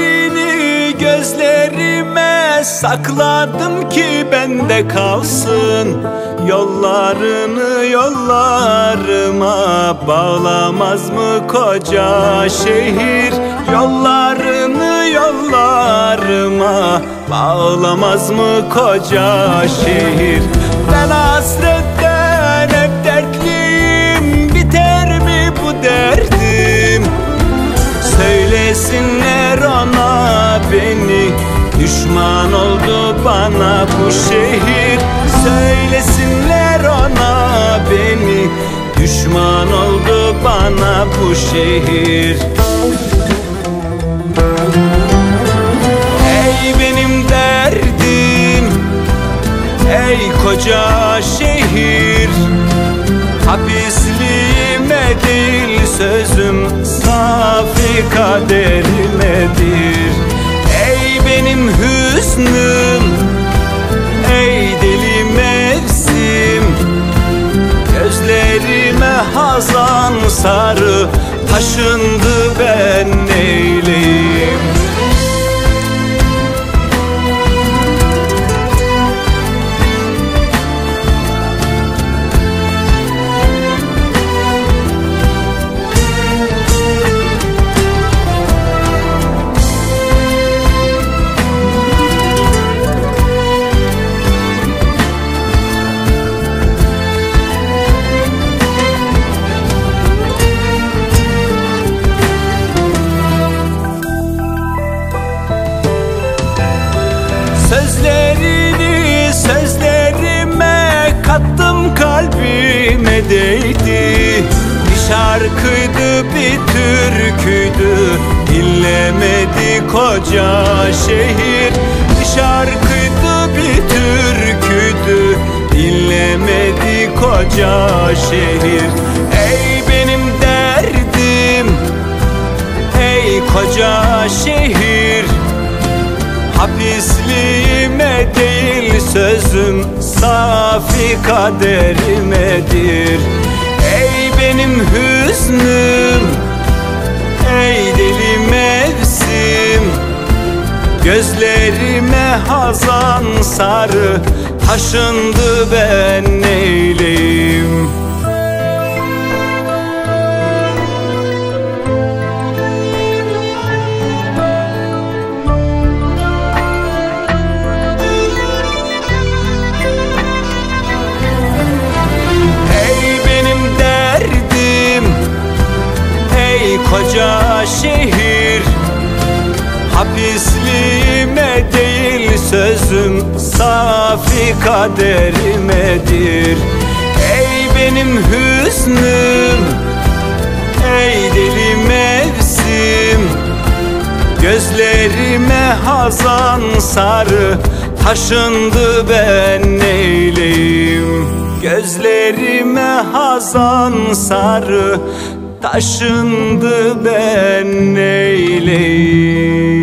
Gözlerini gözlerime sakladım ki bende kalsın. Yollarını yollarıma bağlamaz mı koca şehir? Yollarını yollarıma bağlamaz mı koca şehir? Ben hasretten hep dertliyim, biter mi bu derdim? Söylesinler ona beni, düşman oldu bana bu şehir. Söylesinler ona beni, düşman oldu bana bu şehir. Ey benim derdim, ey koca şehir, hapisliğime değil sözüm, safi kaderimedir. Ey benim hüznüm, ey deli mevsim, gözlerime hazan sarı taşındı, ben neyleyim? Sözlerini sözlerime kattım, kalbime değdi. Bir şarkıydı, bir türküydü, dinlemedi koca şehir. Bir şarkıydı, bir türküydü, dinlemedi koca şehir. Ey benim derdim, ey koca şehir, hapisliğime değil sözüm, safi kaderimedir. Ey benim hüznüm, ey deli mevsim, gözlerime hazan sarı taşındı, ben neyleyim? Koca şehir, hapisliğime değil sözüm, safi kaderimedir. Ey benim hüznüm, ey deli mevsim, gözlerime hazan sarı taşındı, ben neyleyim? Gözlerime hazan sarı taşındı, ben neyleyim?